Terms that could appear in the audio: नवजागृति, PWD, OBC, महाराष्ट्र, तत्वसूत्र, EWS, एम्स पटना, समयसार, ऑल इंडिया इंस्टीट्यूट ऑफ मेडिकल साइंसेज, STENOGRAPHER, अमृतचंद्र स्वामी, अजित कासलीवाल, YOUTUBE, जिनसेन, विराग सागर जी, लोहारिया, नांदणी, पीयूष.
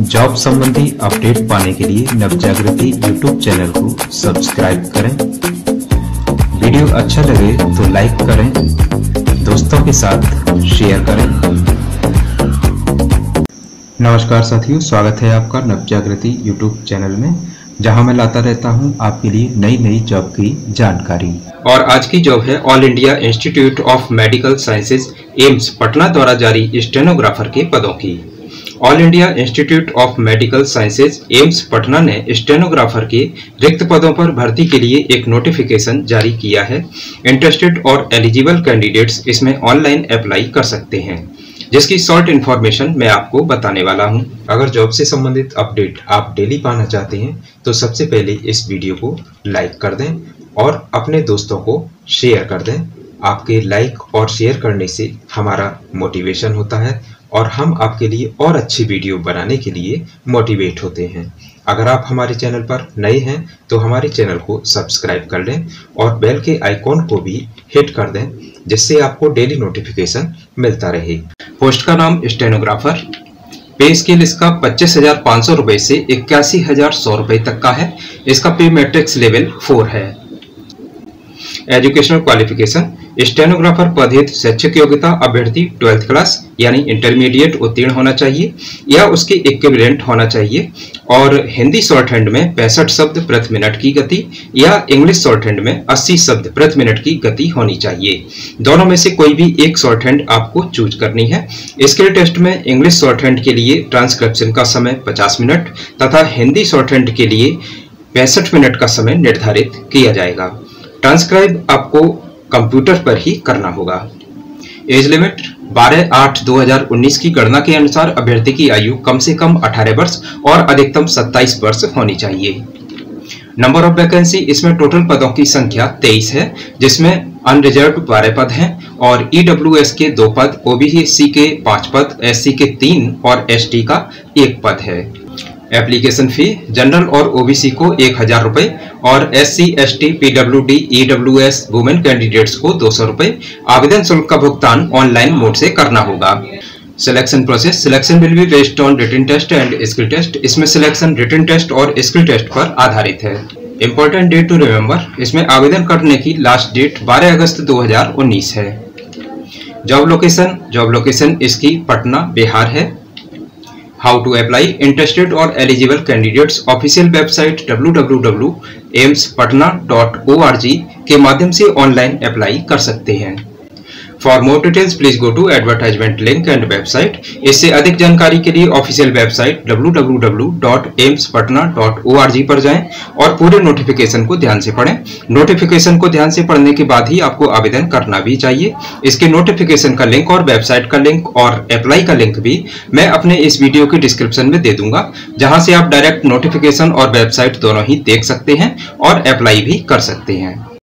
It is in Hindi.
जॉब संबंधी अपडेट पाने के लिए नवजागृति यूट्यूब चैनल को सब्सक्राइब करें। वीडियो अच्छा लगे तो लाइक करें, दोस्तों के साथ शेयर करें। नमस्कार साथियों, स्वागत है आपका नवजागृति यूट्यूब चैनल में, जहां मैं लाता रहता हूं आपके लिए नई जॉब की जानकारी। और आज की जॉब है ऑल इंडिया इंस्टीट्यूट ऑफ मेडिकल साइंसेज एम्स पटना द्वारा जारी स्टेनोग्राफर के पदों की। ऑल इंडिया इंस्टीट्यूट ऑफ मेडिकल साइंसेज एम्स पटना ने स्टेनोग्राफर के रिक्त पदों पर भर्ती के लिए एक नोटिफिकेशन जारी किया है। इंटरेस्टेड और एलिजिबल कैंडिडेट्स इसमें ऑनलाइन अप्लाई कर सकते हैं, जिसकी शॉर्ट इन्फॉर्मेशन मैं आपको बताने वाला हूं। अगर जॉब से संबंधित अपडेट आप डेली पाना चाहते हैं तो सबसे पहले इस वीडियो को लाइक कर दें और अपने दोस्तों को शेयर कर दें। आपके लाइक और शेयर करने से हमारा मोटिवेशन होता है और हम आपके लिए और अच्छी वीडियो बनाने के लिए मोटिवेट होते हैं। अगर आप हमारे चैनल पर नए हैं तो हमारे चैनल को सब्सक्राइब कर लें और बेल के आइकॉन को भी हिट कर दें, जिससे आपको डेली नोटिफिकेशन मिलता रहे। पोस्ट का नाम स्टेनोग्राफर। पे स्केल इसका 25,500 रुपये से 81,100 रुपये तक का है। इसका पे मैट्रिक्स लेवल 4 है। Educational qualification. स्टेनोग्राफर पद हेतु शैक्षिक योग्यता अभ्यर्थी 12th क्लास यानी इंटरमीडिएट उत्तीर्ण होना चाहिए या उसके इक्विवेलेंट होना चाहिए, और हिंदी शॉर्ट हैंड में 65 शब्द प्रति मिनट की गति या इंग्लिश शॉर्ट हैंड में 80 शब्द प्रति मिनट की गति होनी चाहिए। दोनों में से कोई भी एक शॉर्ट हैंड आपको चूज करनी है। स्किल टेस्ट में इंग्लिश शॉर्ट हैंड के लिए ट्रांसक्रिप्शन का समय 50 मिनट तथा हिंदी शॉर्ट हैंड के लिए 65 मिनट का समय निर्धारित किया जाएगा। ट्रांसक्राइब आपको कंप्यूटर पर ही करना होगा। एज लिमिट 12/8/2019 की गणना के अनुसार अभ्यर्थी की आयु कम से कम 18 वर्ष और अधिकतम 27 वर्ष होनी चाहिए। नंबर ऑफ वैकेंसी, इसमें टोटल पदों की संख्या 23 है, जिसमें अनरिजर्व 12 पद हैं और EWS के 2 पद, OBC के 5 पद, SC के 3 और ST का 1 पद है। एप्लीकेशन फी, जनरल और ओबीसी को 1,000 रुपये और SC, ST, PWD, EWS women candidates को 200 रुपये। आवेदन शुल्क का भुगतान ऑनलाइन मोड से करना होगा। Selection process, selection will be based on written test and skill test. इसमें सिलेक्शन रिटन टेस्ट और स्किल टेस्ट पर आधारित है। इम्पोर्टेंट डेट टू रिमेम्बर, इसमें आवेदन करने की लास्ट डेट 12 अगस्त 2019 है। जॉब लोकेशन इसकी पटना, बिहार है। How to apply? Interested or eligible candidates official website www.amspatna.org के माध्यम से ऑनलाइन अप्लाई कर सकते हैं। For more details please go to advertisement link and website. इससे अधिक जानकारी के लिए ऑफिशियल वेबसाइट www.amspatna.org पर जाएं और पूरे नोटिफिकेशन को ध्यान से पढ़ें। नोटिफिकेशन को ध्यान से पढ़ने के बाद ही आपको आवेदन करना भी चाहिए। इसके नोटिफिकेशन का लिंक और वेबसाइट का लिंक और अप्लाई का लिंक भी मैं अपने इस वीडियो के डिस्क्रिप्शन में दे दूंगा, जहाँ से आप डायरेक्ट नोटिफिकेशन और वेबसाइट दोनों ही देख सकते हैं और अप्लाई भी कर सकते हैं।